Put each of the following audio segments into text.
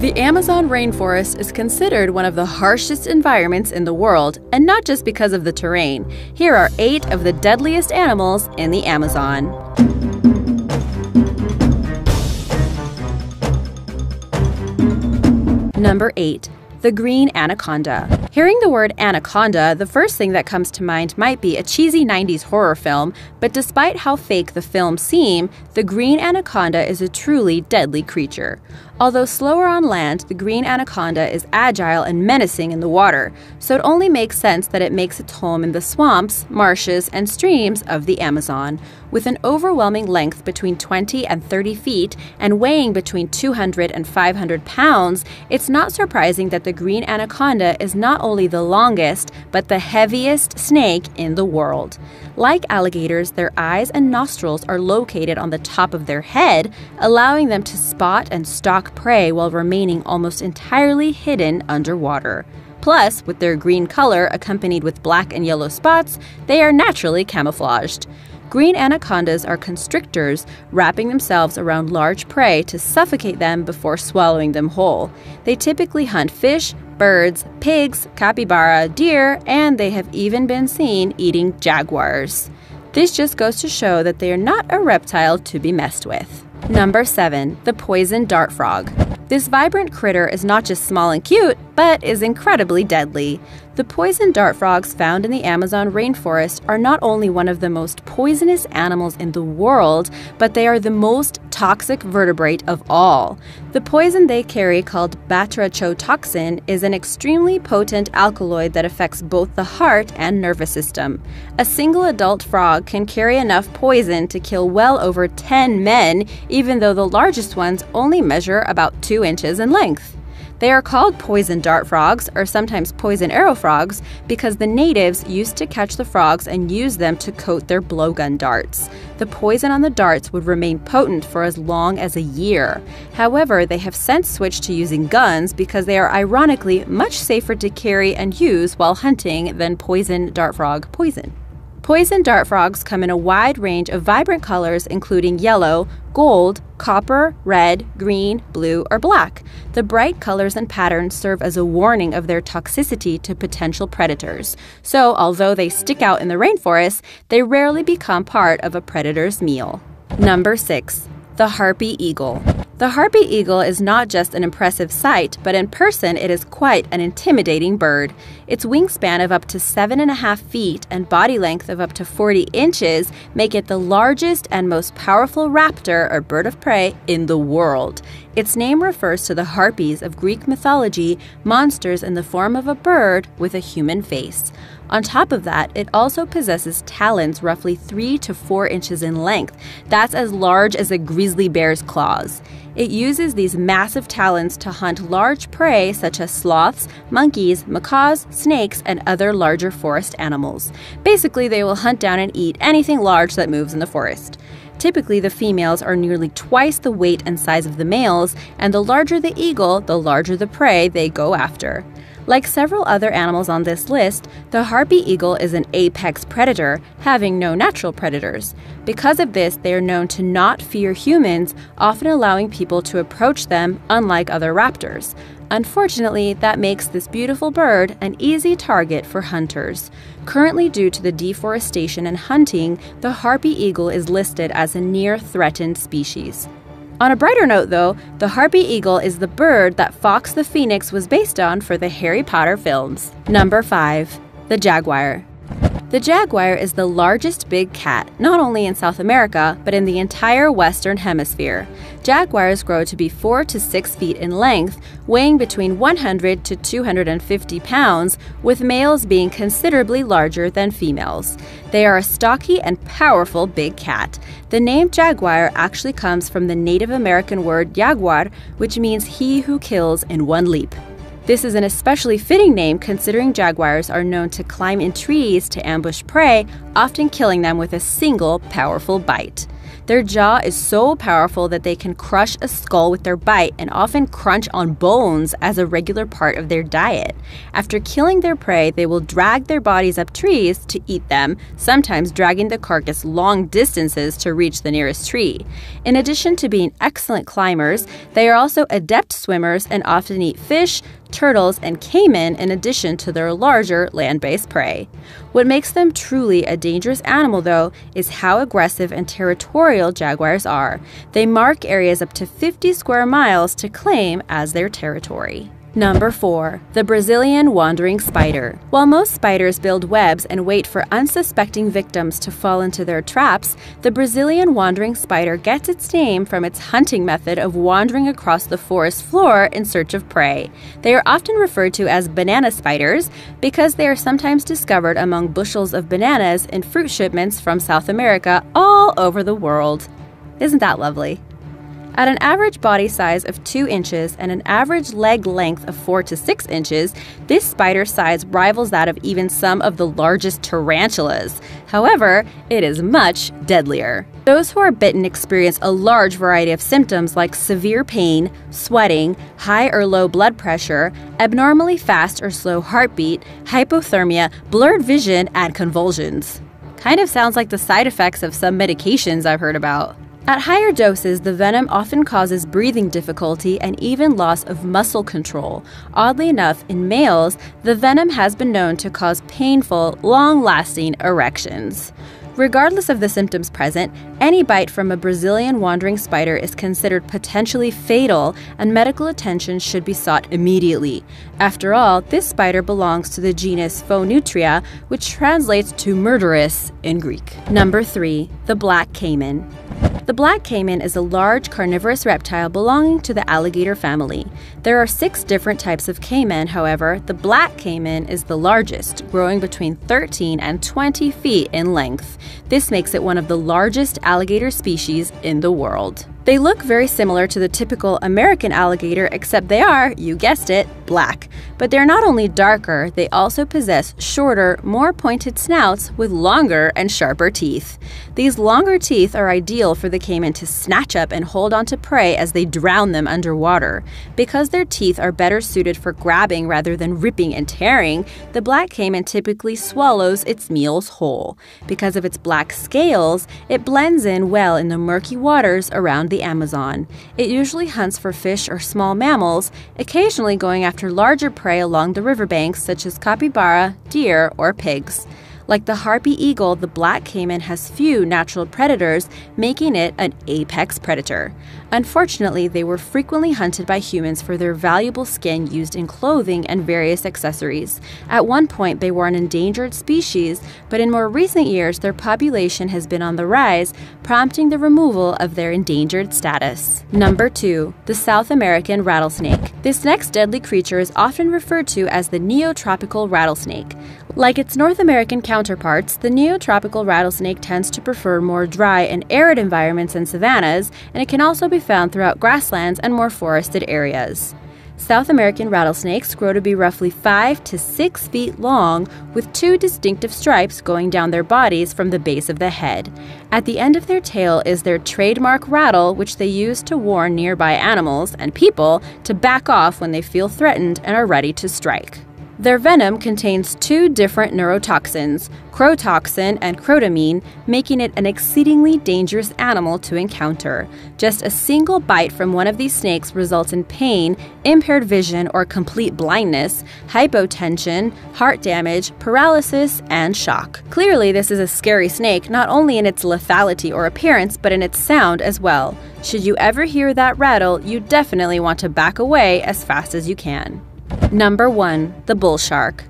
The Amazon rainforest is considered one of the harshest environments in the world, and not just because of the terrain. Here are 8 of the deadliest animals in the Amazon. Number 8. The Green Anaconda. Hearing the word anaconda, the first thing that comes to mind might be a cheesy 90s horror film, but despite how fake the films seem, the green anaconda is a truly deadly creature. Although slower on land, the green anaconda is agile and menacing in the water, so it only makes sense that it makes its home in the swamps, marshes, and streams of the Amazon. With an overwhelming length between 20 and 30 feet and weighing between 200 and 500 pounds, it's not surprising that the green anaconda is not only the longest, but the heaviest snake in the world. Like alligators, their eyes and nostrils are located on the top of their head, allowing them to spot and stalk prey while remaining almost entirely hidden underwater. Plus, with their green color accompanied with black and yellow spots, they are naturally camouflaged. Green anacondas are constrictors, wrapping themselves around large prey to suffocate them before swallowing them whole. They typically hunt fish, birds, pigs, capybara, deer, and they have even been seen eating jaguars. This just goes to show that they are not a reptile to be messed with. Number 7. The Poison Dart Frog. This vibrant critter is not just small and cute, but is incredibly deadly. The poison dart frogs found in the Amazon rainforest are not only one of the most poisonous animals in the world, but they are the most toxic vertebrate of all. The poison they carry, called batrachotoxin, is an extremely potent alkaloid that affects both the heart and nervous system. A single adult frog can carry enough poison to kill well over 10 men, even though the largest ones only measure about 2 inches in length. They are called poison dart frogs, or sometimes poison arrow frogs, because the natives used to catch the frogs and use them to coat their blowgun darts. The poison on the darts would remain potent for as long as a year. However, they have since switched to using guns because they are ironically much safer to carry and use while hunting than poison dart frog poison. Poison dart frogs come in a wide range of vibrant colors, including yellow, gold, copper, red, green, blue, or black. The bright colors and patterns serve as a warning of their toxicity to potential predators. So, although they stick out in the rainforest, they rarely become part of a predator's meal. Number 6. The Harpy Eagle. The harpy eagle is not just an impressive sight, but in person it is quite an intimidating bird. Its wingspan of up to 7.5 feet and body length of up to 40 inches make it the largest and most powerful raptor or bird of prey in the world. Its name refers to the harpies of Greek mythology, monsters in the form of a bird with a human face. On top of that, it also possesses talons roughly 3 to 4 inches in length. That's as large as a grizzly bear's claws. It uses these massive talons to hunt large prey such as sloths, monkeys, macaws, snakes, and other larger forest animals. Basically, they will hunt down and eat anything large that moves in the forest. Typically, the females are nearly twice the weight and size of the males, and the larger the eagle, the larger the prey they go after. Like several other animals on this list, the harpy eagle is an apex predator, having no natural predators. Because of this, they are known to not fear humans, often allowing people to approach them, unlike other raptors. Unfortunately, that makes this beautiful bird an easy target for hunters. Currently, due to the deforestation and hunting, the harpy eagle is listed as a near-threatened species. On a brighter note, though, the harpy eagle is the bird that Fox the Phoenix was based on for the Harry Potter films. Number 5. The Jaguar. The jaguar is the largest big cat, not only in South America, but in the entire Western Hemisphere. Jaguars grow to be 4 to 6 feet in length, weighing between 100 to 250 pounds, with males being considerably larger than females. They are a stocky and powerful big cat. The name jaguar actually comes from the Native American word jaguar, which means he who kills in one leap. This is an especially fitting name considering jaguars are known to climb in trees to ambush prey, often killing them with a single powerful bite. Their jaw is so powerful that they can crush a skull with their bite and often crunch on bones as a regular part of their diet. After killing their prey, they will drag their bodies up trees to eat them, sometimes dragging the carcass long distances to reach the nearest tree. In addition to being excellent climbers, they are also adept swimmers and often eat fish, turtles, and caiman in addition to their larger land-based prey. What makes them truly a dangerous animal, though, is how aggressive and territorial jaguars are. They mark areas up to 50 square miles to claim as their territory. Number 4. The Brazilian Wandering Spider. While most spiders build webs and wait for unsuspecting victims to fall into their traps, the Brazilian Wandering Spider gets its name from its hunting method of wandering across the forest floor in search of prey. They are often referred to as banana spiders because they are sometimes discovered among bushels of bananas in fruit shipments from South America all over the world. Isn't that lovely? At an average body size of 2 inches and an average leg length of 4 to 6 inches, this spider size rivals that of even some of the largest tarantulas. However, it is much deadlier. Those who are bitten experience a large variety of symptoms like severe pain, sweating, high or low blood pressure, abnormally fast or slow heartbeat, hypothermia, blurred vision, and convulsions. Kind of sounds like the side effects of some medications I've heard about. At higher doses, the venom often causes breathing difficulty and even loss of muscle control. Oddly enough, in males, the venom has been known to cause painful, long-lasting erections. Regardless of the symptoms present, any bite from a Brazilian wandering spider is considered potentially fatal, and medical attention should be sought immediately. After all, this spider belongs to the genus Phoneutria, which translates to murderous in Greek. Number 3. The Black Caiman. The black caiman is a large carnivorous reptile belonging to the alligator family. There are 6 different types of caiman, however, the black caiman is the largest, growing between 13 and 20 feet in length. This makes it one of the largest alligator species in the world. They look very similar to the typical American alligator, except they are, you guessed it, black. But they're not only darker, they also possess shorter, more pointed snouts with longer and sharper teeth. These longer teeth are ideal for the caiman to snatch up and hold onto prey as they drown them underwater. Because their teeth are better suited for grabbing rather than ripping and tearing, the black caiman typically swallows its meals whole. Because of its black scales, it blends in well in the murky waters around the Amazon. It usually hunts for fish or small mammals, occasionally going after larger prey along the riverbanks such as capybara, deer, or pigs. Like the harpy eagle, the black caiman has few natural predators, making it an apex predator. Unfortunately, they were frequently hunted by humans for their valuable skin used in clothing and various accessories. At one point, they were an endangered species, but in more recent years, their population has been on the rise, prompting the removal of their endangered status. Number 2. The South American Rattlesnake. This next deadly creature is often referred to as the neotropical rattlesnake. Like its North American counterparts, the neotropical rattlesnake tends to prefer more dry and arid environments and savannas, and it can also be found throughout grasslands and more forested areas. South American rattlesnakes grow to be roughly 5 to 6 feet long, with 2 distinctive stripes going down their bodies from the base of the head. At the end of their tail is their trademark rattle, which they use to warn nearby animals and people to back off when they feel threatened and are ready to strike. Their venom contains 2 different neurotoxins, crotoxin and crotamine, making it an exceedingly dangerous animal to encounter. Just a single bite from one of these snakes results in pain, impaired vision or complete blindness, hypotension, heart damage, paralysis, and shock. Clearly, this is a scary snake not only in its lethality or appearance, but in its sound as well. Should you ever hear that rattle, you definitely want to back away as fast as you can. Number 1. The bull shark.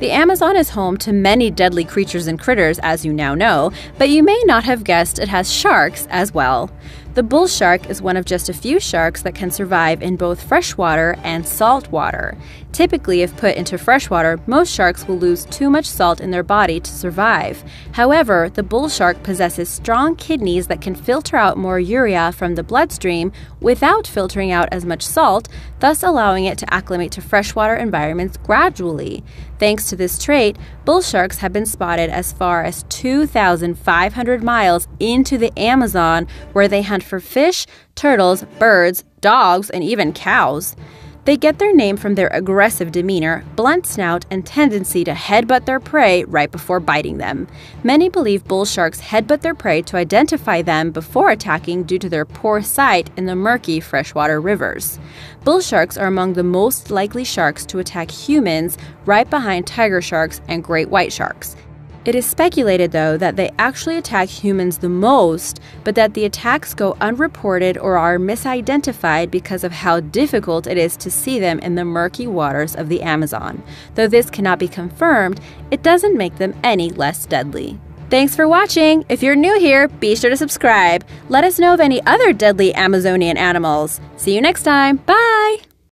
The Amazon is home to many deadly creatures and critters, as you now know, but you may not have guessed it has sharks as well. The bull shark is one of just a few sharks that can survive in both freshwater and salt water. Typically, if put into freshwater, most sharks will lose too much salt in their body to survive. However, the bull shark possesses strong kidneys that can filter out more urea from the bloodstream without filtering out as much salt, thus allowing it to acclimate to freshwater environments gradually. Thanks to this trait, bull sharks have been spotted as far as 2,500 miles into the Amazon, where they hunt for fish, turtles, birds, dogs, and even cows. They get their name from their aggressive demeanor, blunt snout, and tendency to headbutt their prey right before biting them. Many believe bull sharks headbutt their prey to identify them before attacking due to their poor sight in the murky freshwater rivers. Bull sharks are among the most likely sharks to attack humans, right behind tiger sharks and great white sharks. It is speculated, though, that they actually attack humans the most, but that the attacks go unreported or are misidentified because of how difficult it is to see them in the murky waters of the Amazon. Though this cannot be confirmed, it doesn't make them any less deadly. Thanks for watching! If you're new here, be sure to subscribe. Let us know of any other deadly Amazonian animals. See you next time! Bye!